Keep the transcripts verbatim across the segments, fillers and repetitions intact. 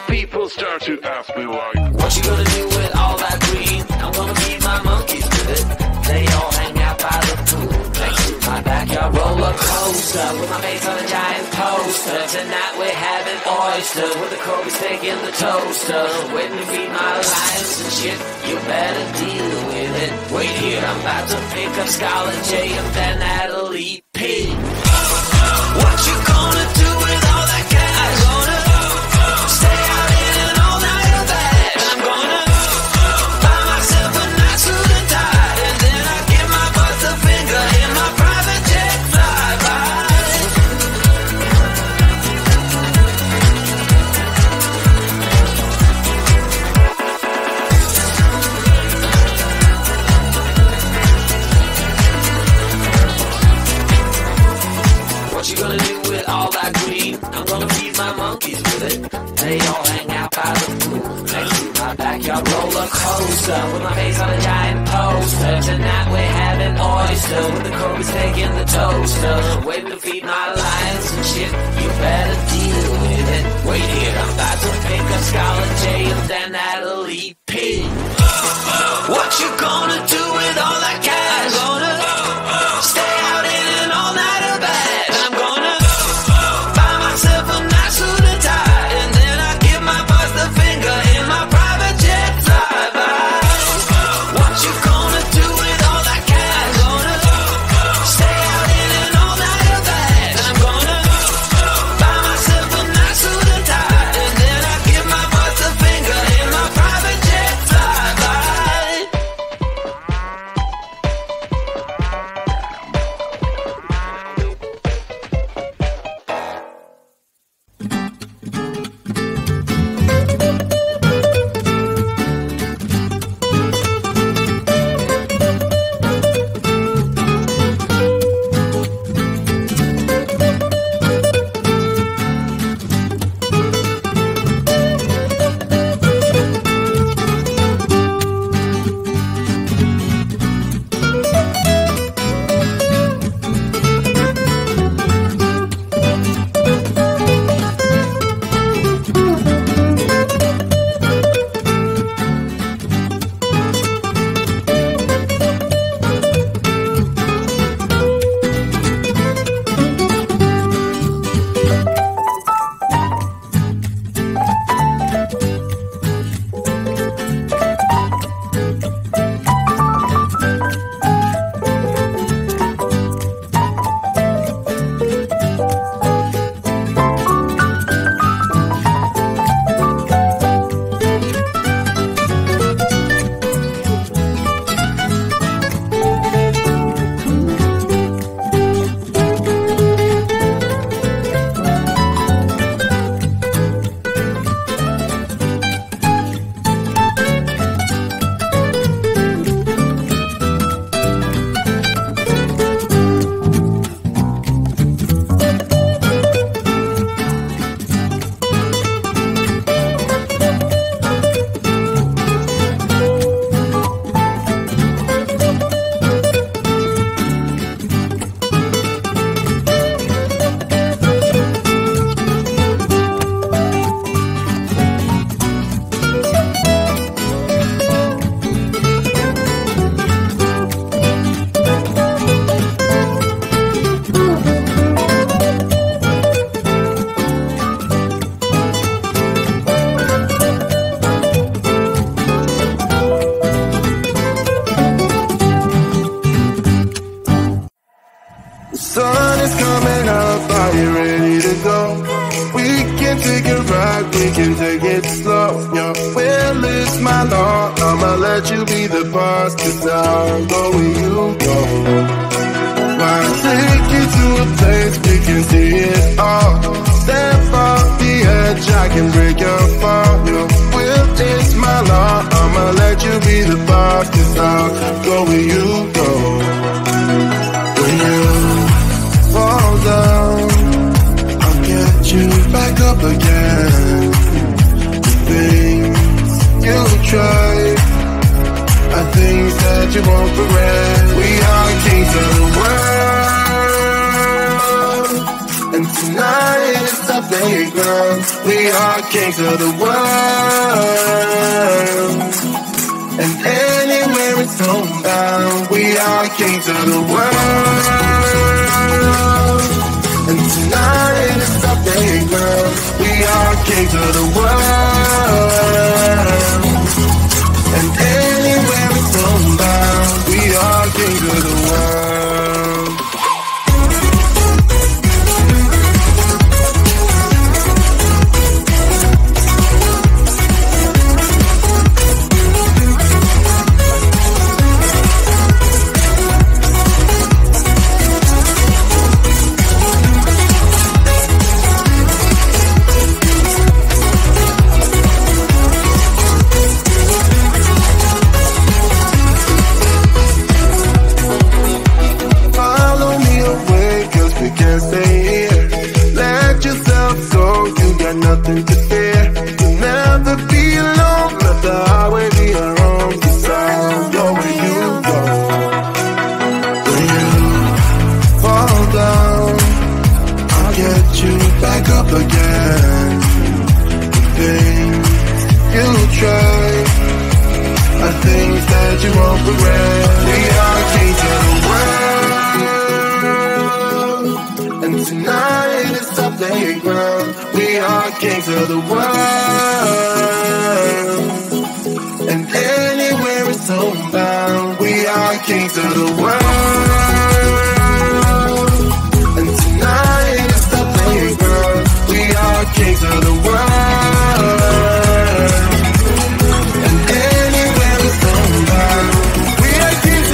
Now people start to ask me why. What you gonna do with all that green? I'm gonna feed my monkeys with it. They all hang out by the pool, next to my backyard roller coaster, with my face on a giant poster. Tonight we're having oysters with a Kobe steak in the toaster. Waiting to feed my lions and shit. You better deal with it. Wait here, I'm about to pick up Scarlett J and then Natalie P. What you gonna do with all that gas? I'm gonna stay out in an all-night bed. I'm gonna buy myself a nice suit and tie, and then I give my boss a finger in my private jet flyby. What you gonna do with all that green? I'm gonna feed my monkeys with it. They all hang out by the pool, next to my backyard roller coaster, with my face on a giant poster. Tonight we're having oyster, with the Kobe steak in the toaster. Waiting to feed my lions and shit. You better deal with it. Wait here, I'm about to pick up Scarlett J and then Natalie P. What you gonna do with all that cash? I'm gonna stay out in an all-nighter bed. I'm gonna buy myself a nice suit and tie. There you ground. We are kings of the world, and anywhere it's homebound. We are kings of the world, and tonight it's our playground. We are kings of the world, and anywhere it's homebound. We are kings of the world. Nothing to fear, you'll never be alone. Let the highway be our own desire. Go where you go, when you fall down, I'll get you back up again. The things you try are things that you won't regret. We are kings of the world, and tonight is our playground. We are kings of the world, and anywhere it's homebound. We are kings of the world, and tonight is the playground. We are kings of the world, and anywhere it's homebound. We are kings of the world.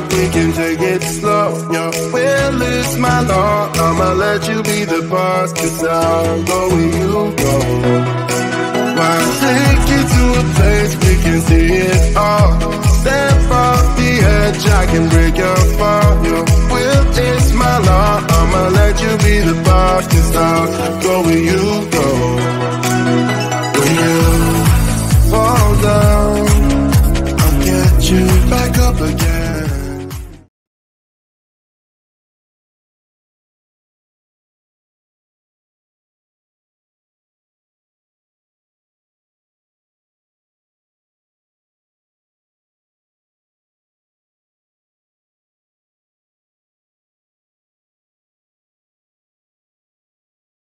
like we can take it slow. Your will is my law. I'ma let you be the boss, 'cause I'll go where you go. Why take you to a place we can see it all? Step off the edge, I can break your fall. Your will is my law. I'ma let you be the boss, 'cause I'll go where you go.